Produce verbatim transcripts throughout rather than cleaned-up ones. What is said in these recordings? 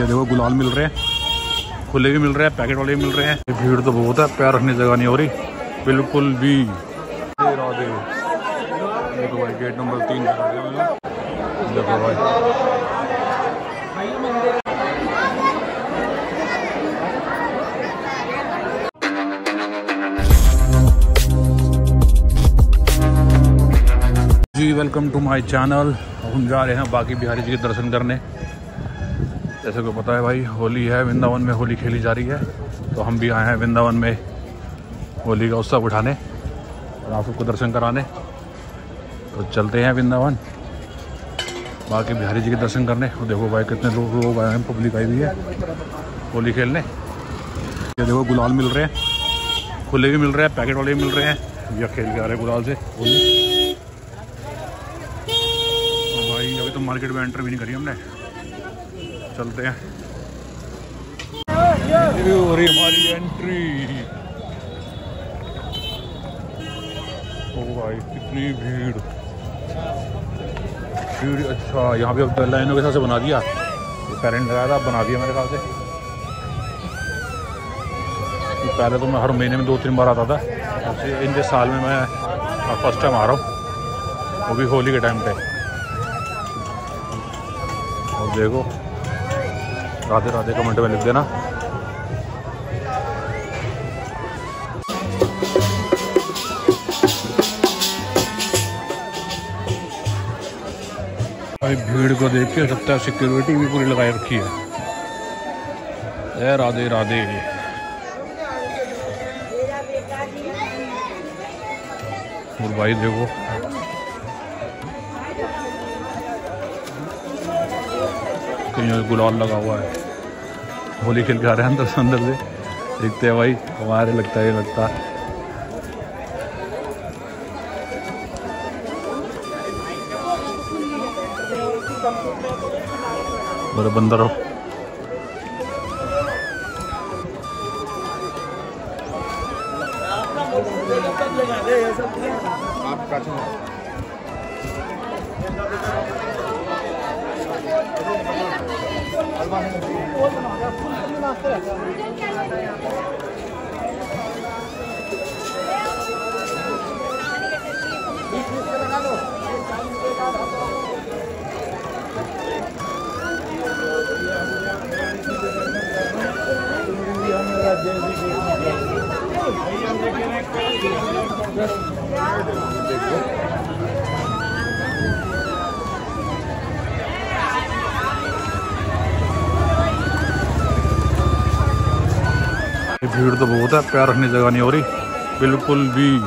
ये देखो गुलाल मिल रहे हैं, खुले भी मिल रहे हैं, पैकेट वाले भी मिल रहे हैं। भीड़ तो बहुत है, पैर रखने जगह नहीं हो रही बिल्कुल भी। राधे देखो भाई गेट नंबर तीन देखो भाई। जी वेलकम टू माय चैनल। हम जा रहे हैं बांके बिहारी जी के दर्शन करने। जैसे को पता है भाई होली है, वृंदावन में होली खेली जा रही है, तो हम भी आए हैं वृंदावन में होली का उत्सव उठाने और आप सबको दर्शन कराने। तो चलते हैं वृंदावन बांके बिहारी जी के दर्शन करने। और देखो भाई कितने लोग लोग आए हैं, पब्लिक आई हुई है होली खेलने। ये देखो गुलाल मिल रहे हैं, खुले भी मिल रहे हैं, पैकेट वाले भी मिल रहे हैं। यह खेल के आ रहे गुलाल से होली। तो भाई अभी तो मार्केट में एंटर भी नहीं करी हमने, चलते हैं। अरे हमारी एंट्री, ओ भाई कितनी भीड़ भीड़। अच्छा यहाँ पे अब लाइनों के हिसाब से बना दिया, पेरेंट लगाया था, बना दिया मेरे ख्याल से। पहले तो मैं हर महीने में दो तीन बार आता था, तो इनके साल में मैं फर्स्ट टाइम आ रहा हूँ, वो भी होली के टाइम पे। और देखो राधे राधे कमेंट में लिख देना। भाई भीड़ को देख के लगता है सिक्योरिटी भी पूरी लगाए रखी है। ए राधे राधे और भाई देखो कहीं गुलाल लगा हुआ है, होली खेल के आ रहे हैं अंदर से अंदर से देखते हैं भाई। हमारे लगता है ये लगता है बड़े बंदर हो। भीड़ तो बहुत है, पैर रखने जगह नहीं हो रही बिल्कुल भी।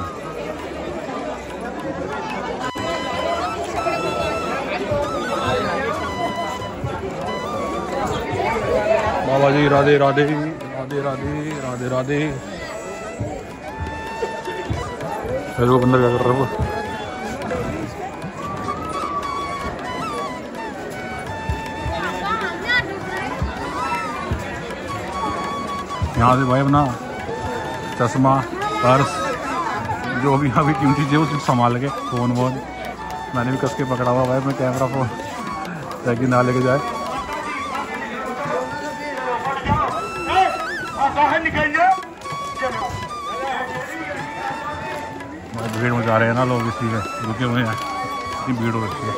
बाबा जी राधे राधे राधे राधे राधे राधे। हेलो बंदर क्या कर रहे हो? यहाँ से भाई अपना चश्मा पर्स जो भी यहाँ भी कीमती चीज़ें उसमें संभाल के, फ़ोन वोन मैंने भी कस के पकड़ा हुआ भाई, मैं कैमरा फ़ोन ताकि ना लेके जाए। बहुत भीड़ मचा रहे हैं ना लोग, इसलिए रुके हुए हैं, इतनी भीड़ हो रखी है।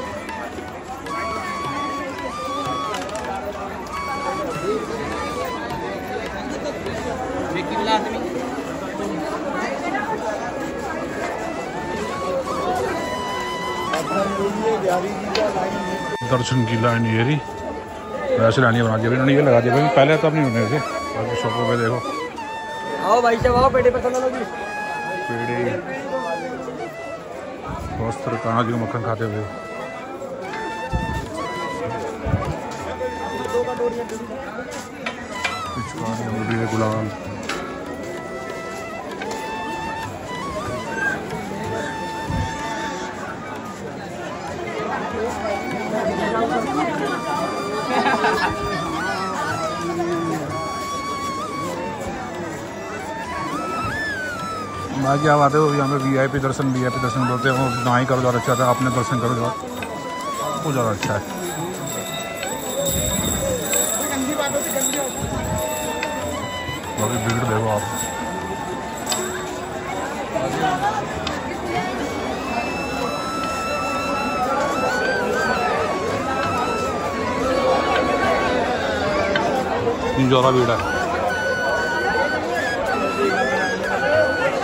दर्शन की लाइन ये रही, वैसे लाइन बना दी उन्होंने, ये लगा दिया भाई पहले तब नहीं होने से। बाकी शॉपों पे देखो आओ भाई साहब, आओ पेड़े पसंद करो जी, पेड़े वस्त्र कहाँ जो मक्खन खाते हुए। गुलाल बाकी आप आते हो यहाँ पे वी आई पी दर्शन वी आई पी दर्शन बोलते हो ना, ही करो ज़्यादा अच्छा था, आपने दर्शन करो ज़्यादा, वो ज़्यादा अच्छा है। अभी भीड़ देखो आप। ज़्यादा भीड़ है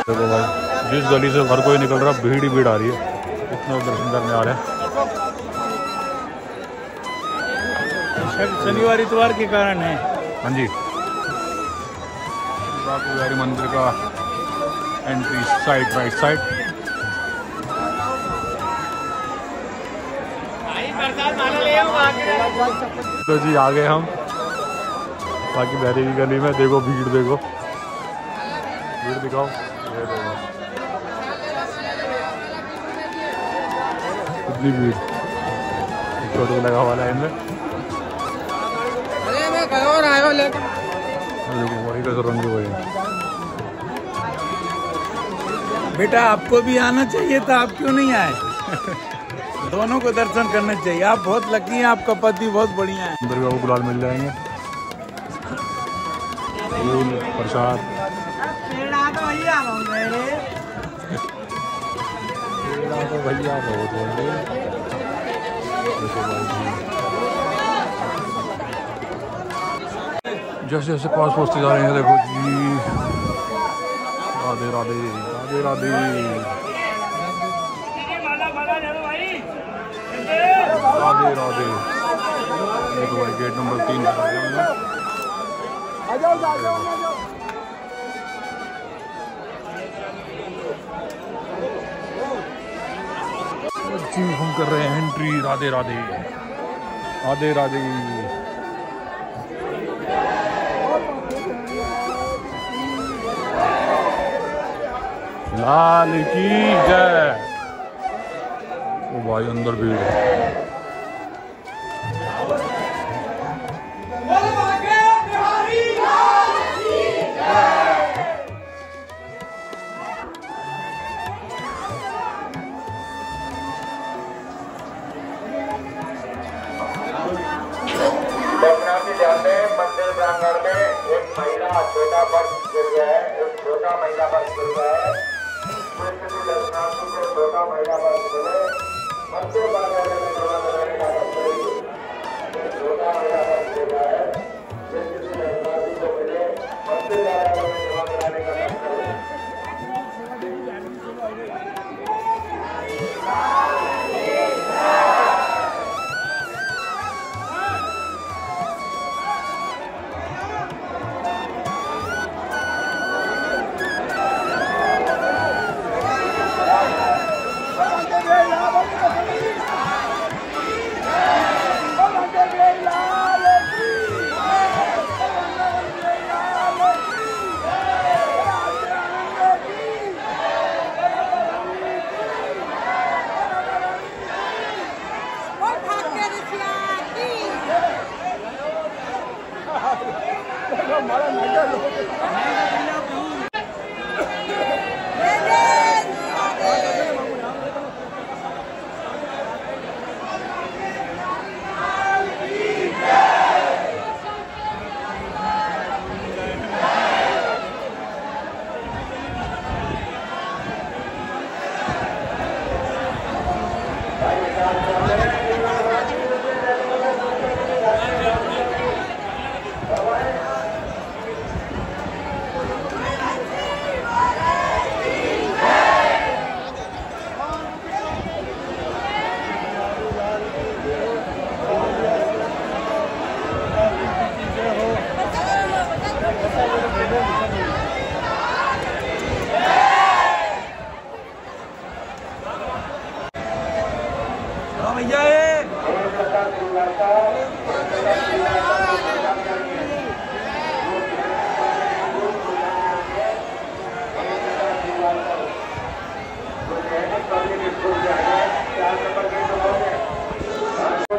देखो भाई, जिस गली से घर कोई निकल रहा भीड़ ही भीड़ आ रही है, इतना दर्शन करने आ रहे हैं। शनिवार इतवार के कारण है। हाँ जी, बांके बिहारी मंदिर का एंट्री साइड राइट साइड। तो जी आ गए हम बांके बिहारी की गली में। देखो भीड़, देखो भीड़ दिखाओ। इतनी भीड़, छोटे लगा हुआ लाइन में। बेटा आपको भी आना चाहिए था, आप क्यों नहीं आए? दोनों को दर्शन करने चाहिए। आप बहुत लकी हैं, आपका पति बहुत बढ़िया है। अंदर भी गुलाल मिल जाएंगे, फूल प्रसाद। भैया जैसे जैसे पास पहुँचते जा रहे हैं, देखो जी। राधे राधे राधे राधे। राधे राधे। देखो भाई गेट नंबर तीन पर आ गए हम। हम कर रहे हैं एंट्री। राधे राधे राधे राधे। लाल की जय। ओ भाई अंदर भीड़ है। जाते मंदिर प्रांगण में एक महिला छोटा पर्स गिर गया है, एक छोटा महिला पर्स गिर गया है।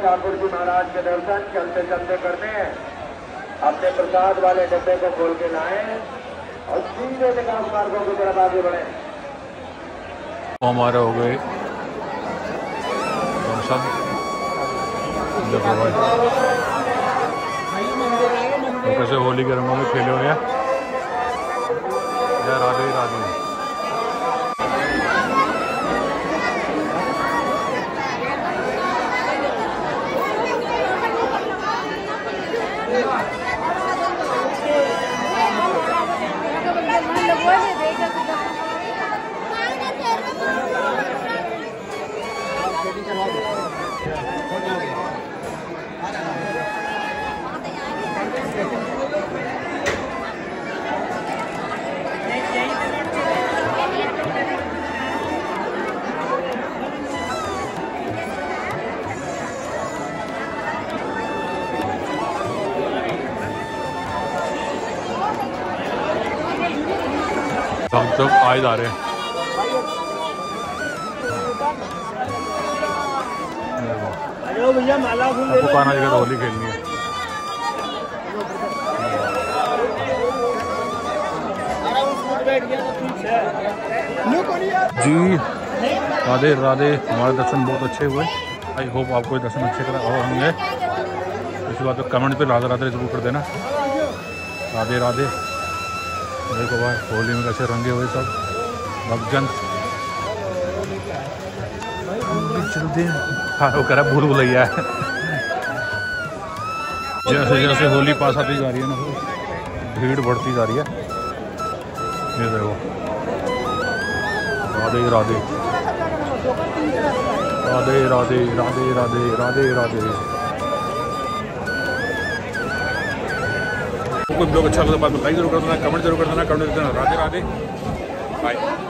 ठाकुर जी महाराज के दर्शन चलते चलते करने हैं। अपने प्रसाद वाले डब्बे को खोल के लाएं और सीधे विकास मार्गों की तरफ आगे बढ़े। हमारे हो गए दर्शन, कैसे होली के रंगों में खेले हुए हैं। राधे राधे राधे। हम सब आए जा रहे हैं। आपको खाना जगह होली खेलनी है। जी राधे राधे। हमारे दर्शन बहुत अच्छे हुए। आई होप आपको ये दर्शन अच्छे करा और होंगे। इस बात पर कमेंट पे राधे राधे जरूर कर देना। राधे राधे। देखो भाई होली में कैसे रंगे हुए सब भक्तजन। चलते हाँ वो करा भूल भुलैया है। जैसे जैसे होली पास आती जा रही है ना भीड़ बढ़ती जा रही है। ये देखो राधे राधे राधे राधे राधे राधे राधे राधे। कोई ब्लॉग अच्छा लगा तो लाइक जरूर कर देना, कमेंट जरूर कर देना, कमेंट कर देना। राधे राधे बाय।